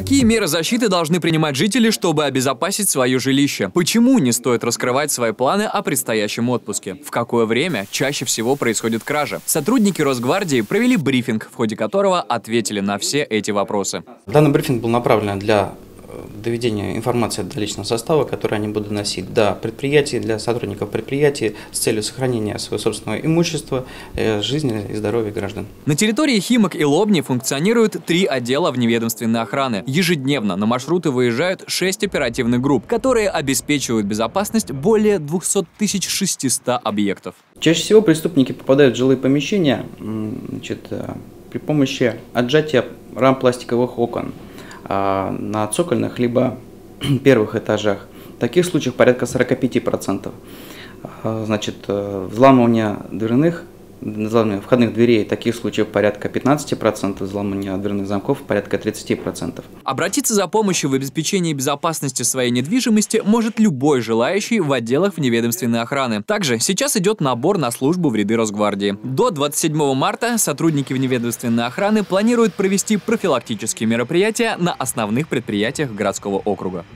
Какие меры защиты должны принимать жители, чтобы обезопасить свое жилище? Почему не стоит раскрывать свои планы о предстоящем отпуске? В какое время чаще всего происходят кражи? Сотрудники Росгвардии провели брифинг, в ходе которого ответили на все эти вопросы. Данный брифинг был направлен для доведения информации до личного состава, который они будут носить до предприятий, для сотрудников предприятий с целью сохранения своего собственного имущества, жизни и здоровья граждан. На территории Химок и Лобни функционируют 3 отдела вневедомственной охраны. Ежедневно на маршруты выезжают 6 оперативных групп, которые обеспечивают безопасность более 200 600 объектов. Чаще всего преступники попадают в жилые помещения, при помощи отжатия рам пластиковых окон на цокольных либо первых этажах. В таких случаях порядка 45%. Взламывание входных дверей, таких случаев порядка 15%, взламывания дверных замков порядка 30%. Обратиться за помощью в обеспечении безопасности своей недвижимости может любой желающий в отделах вневедомственной охраны. Также сейчас идет набор на службу в ряды Росгвардии. До 27 марта сотрудники вневедомственной охраны планируют провести профилактические мероприятия на основных предприятиях городского округа.